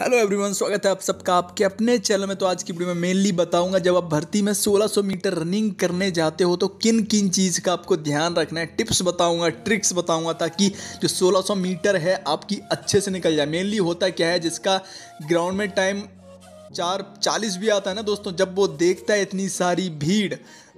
Hello everyone, स्वागत है आप सबका आपके अपने चैनल में। तो आज की वीडियो में मेनली बताऊंगा जब आप भर्ती में 1600 मीटर रनिंग करने जाते हो तो किन किन चीज़ का आपको ध्यान रखना है, टिप्स बताऊंगा, ट्रिक्स बताऊंगा, ताकि जो 1600 मीटर है आपकी अच्छे से निकल जाए। मेनली होता क्या है, जिसका ग्राउंड में टाइम 4:40 भी आता है ना दोस्तों, जब वो देखता है इतनी सारी भीड़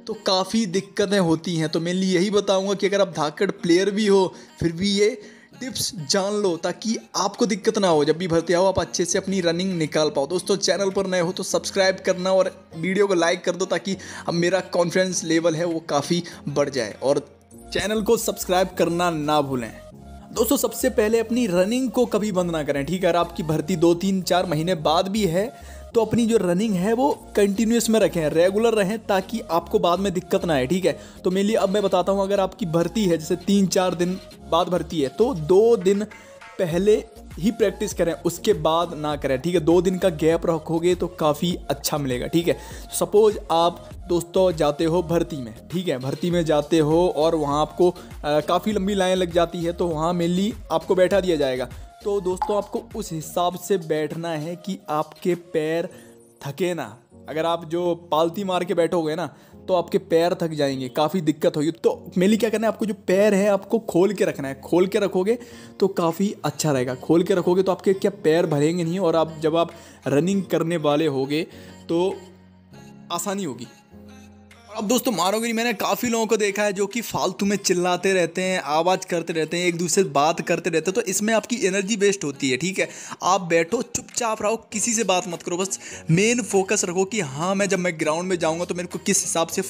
तो काफ़ी दिक्कतें होती हैं। तो मेनली यही बताऊँगा कि अगर आप धाकड़ प्लेयर भी हो फिर भी ये टिप्स जान लो ताकि आपको दिक्कत ना हो, जब भी भर्ती आओ आप अच्छे से अपनी रनिंग निकाल पाओ। दोस्तों चैनल पर नए हो तो सब्सक्राइब करना और वीडियो को लाइक कर दो ताकि अब मेरा कॉन्फिडेंस लेवल है वो काफ़ी बढ़ जाए, और चैनल को सब्सक्राइब करना ना भूलें। दोस्तों सबसे पहले अपनी रनिंग को कभी बंद ना करें, ठीक है। अगर आपकी भर्ती 2-3-4 महीने बाद भी है तो अपनी जो रनिंग है वो कंटिन्यूस में रखें, रेगुलर रहें ताकि आपको बाद में दिक्कत ना आए, ठीक है। तो मेनली अब मैं बताता हूँ, अगर आपकी भर्ती है जैसे 3-4 दिन बाद भर्ती है तो 2 दिन पहले ही प्रैक्टिस करें, उसके बाद ना करें, ठीक है। 2 दिन का गैप रखोगे तो काफ़ी अच्छा मिलेगा, ठीक है। सपोज आप दोस्तों जाते हो भर्ती में, ठीक है, भर्ती में जाते हो और वहाँ आपको काफ़ी लंबी लाइन लग जाती है, तो वहाँ मेनली आपको बैठा दिया जाएगा। तो दोस्तों आपको उस हिसाब से बैठना है कि आपके पैर थके ना। अगर आप जो पालती मार के बैठोगे ना तो आपके पैर थक जाएंगे, काफ़ी दिक्कत होगी। तो मेनली क्या करना है, आपको जो पैर है आपको खोल के रखना है, खोल के रखोगे तो काफ़ी अच्छा रहेगा। खोल के रखोगे तो आपके क्या पैर भरेंगे नहीं, और आप जब आप रनिंग करने वाले होगे तो आसानी होगी। अब दोस्तों मानोगे नहीं, मैंने काफ़ी लोगों को देखा है जो कि फालतू में चिल्लाते रहते हैं, आवाज़ करते रहते हैं, एक दूसरे से बात करते रहते हैं, तो इसमें आपकी एनर्जी वेस्ट होती है, ठीक है। आप बैठो, चुपचाप रहो, किसी से बात मत करो, बस मेन फोकस रखो कि हाँ मैं जब मैं ग्राउंड में जाऊँगा तो मेरे को किस हिसाब से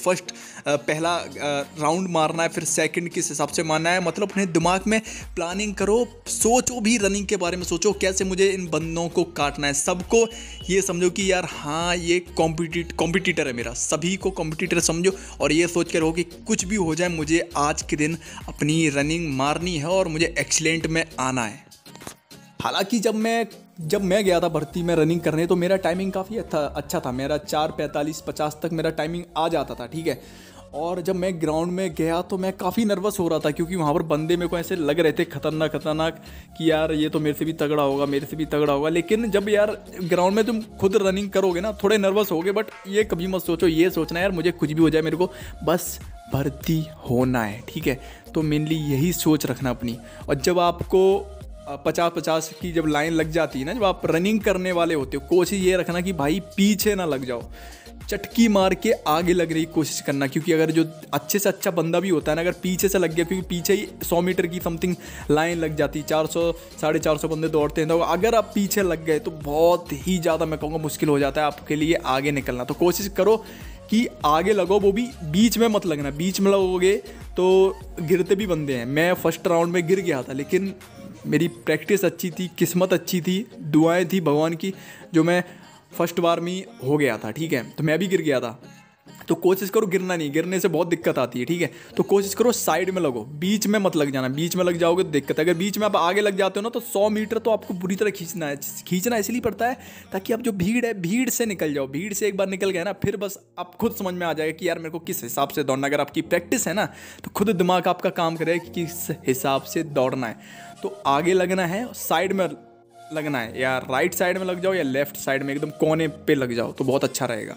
पहला राउंड मारना है, फिर सेकेंड किस हिसाब से मारना है। मतलब अपने दिमाग में प्लानिंग करो, सोचो भी रनिंग के बारे में, सोचो कैसे मुझे इन बंदों को काटना है। सबको ये समझो कि यार हाँ ये कॉम्पिटिटर है मेरा, सभी को कॉम्पिटिटर समझो, और ये सोच कर रहो कि कुछ भी हो जाए मुझे आज के दिन अपनी रनिंग मारनी है और मुझे एक्सीलेंट में आना है। हालांकि जब मैं गया था भर्ती में रनिंग करने तो मेरा टाइमिंग काफ़ी अच्छा था, मेरा 4:45-50 तक मेरा टाइमिंग आ जाता था, ठीक है। और जब मैं ग्राउंड में गया तो मैं काफ़ी नर्वस हो रहा था, क्योंकि वहाँ पर बंदे मेरे को ऐसे लग रहे थे खतरनाक कि यार ये तो मेरे से भी तगड़ा होगा, मेरे से भी तगड़ा होगा। लेकिन जब यार ग्राउंड में तुम खुद रनिंग करोगे ना थोड़े नर्वस होगे, बट ये कभी मत सोचो, ये सोचना यार मुझे कुछ भी हो जाए, मेरे को बस भर्ती होना है, ठीक है। तो मेनली यही सोच रखना अपनी। और जब आपको 50-50 की जब लाइन लग जाती है ना, जब आप रनिंग करने वाले होते हो, कोशिश ये रखना कि भाई पीछे ना लग जाओ, चटकी मार के आगे लगने की कोशिश करना। क्योंकि अगर जो अच्छे से अच्छा बंदा भी होता है ना, अगर पीछे से लग गया, क्योंकि पीछे ही 100 मीटर की समथिंग लाइन लग जाती है, 400-450 बंदे दौड़ते हैं, तो अगर आप पीछे लग गए तो बहुत ही ज़्यादा मैं कहूँगा मुश्किल हो जाता है आपके लिए आगे निकलना। तो कोशिश करो कि आगे लगो, वो भी बीच में मत लगना, बीच में लगोगे तो गिरते भी बंदे हैं। मैं फर्स्ट राउंड में गिर गया था, लेकिन मेरी प्रैक्टिस अच्छी थी, किस्मत अच्छी थी, दुआएं थी भगवान की, जो मैं फर्स्ट बार में हो गया था, ठीक है। तो मैं भी गिर गया था, तो कोशिश करो गिरना नहीं, गिरने से बहुत दिक्कत आती है, ठीक है। तो कोशिश करो साइड में लगो, बीच में मत लग जाना, बीच में लग जाओगे तो दिक्कत है। अगर बीच में आप आगे लग जाते हो ना तो 100 मीटर तो आपको बुरी तरह खींचना इसलिए पड़ता है ताकि आप जो भीड़ है, भीड़ से निकल जाओ। भीड़ से एक बार निकल गए ना, फिर बस आप खुद समझ में आ जाएगा कि यार मेरे को किस हिसाब से दौड़ना। अगर आपकी प्रैक्टिस है ना तो खुद दिमाग आपका काम करेगा कि किस हिसाब से दौड़ना है। तो आगे लगना है, साइड में लगना है, या राइट साइड में लग जाओ या लेफ्ट साइड में एकदम कोने पे लग जाओ तो बहुत अच्छा रहेगा।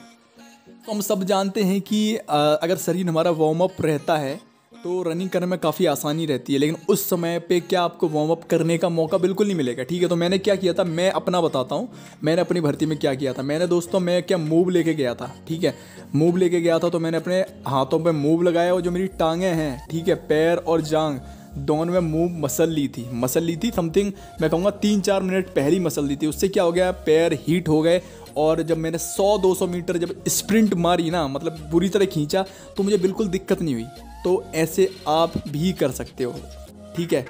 तो हम सब जानते हैं कि अगर शरीर हमारा वार्म अप रहता है तो रनिंग करने में काफ़ी आसानी रहती है, लेकिन उस समय पे क्या आपको वार्म अप करने का मौका बिल्कुल नहीं मिलेगा, ठीक है। तो मैंने क्या किया था, मैं अपना बताता हूँ, मैंने अपनी भर्ती में क्या किया था। मैंने दोस्तों मैं क्या मूव लेके गया था, ठीक है, मूव लेके गया था। तो मैंने अपने हाथों पर मूव लगाया, और जो मेरी टांगें हैं, ठीक है, पैर और जांग दोनों में मूव मसल ली थी समथिंग मैं कहूँगा 3-4 मिनट पहली मसल ली थी। उससे क्या हो गया, पैर हीट हो गए। और जब मैंने 100-200 मीटर जब स्प्रिंट मारी ना, मतलब बुरी तरह खींचा, तो मुझे बिल्कुल दिक्कत नहीं हुई। तो ऐसे आप भी कर सकते हो, ठीक है।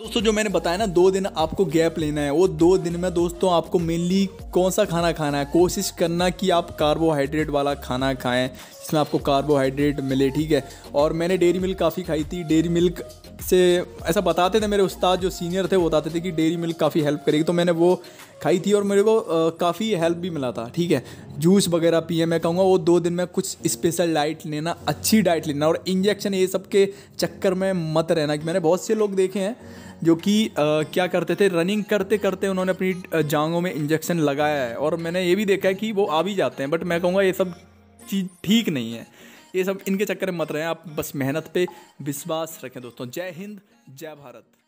दोस्तों जो मैंने बताया ना 2 दिन आपको गैप लेना है, वो 2 दिन में दोस्तों आपको मेनली कौन सा खाना खाना है, कोशिश करना कि आप कार्बोहाइड्रेट वाला खाना खाएं जिसमें आपको कार्बोहाइड्रेट मिले, ठीक है। और मैंने डेयरी मिल्क काफ़ी खाई थी, डेयरी मिल्क से ऐसा बताते थे मेरे उस्ताद जो सीनियर थे, वो बताते थे कि डेयरी मिल्क काफ़ी हेल्प करेगी, तो मैंने वो खाई थी और मेरे को काफ़ी हेल्प भी मिला था। ठीक है, जूस वगैरह पिए। मैं कहूँगा वो 2 दिन में कुछ स्पेशल डाइट लेना, अच्छी डाइट लेना, और इंजेक्शन ये सब के चक्कर में मत रहना। कि मैंने बहुत से लोग देखे हैं जो कि क्या करते थे, रनिंग करते करते उन्होंने अपनी जांघों में इंजेक्शन लगाया है, और मैंने ये भी देखा है कि वो आ भी जाते हैं। बट मैं कहूँगा ये सब चीज़ ठीक नहीं है, ये सब इनके चक्कर में मत रहें। आप बस मेहनत पे विश्वास रखें दोस्तों। जय हिंद, जय भारत।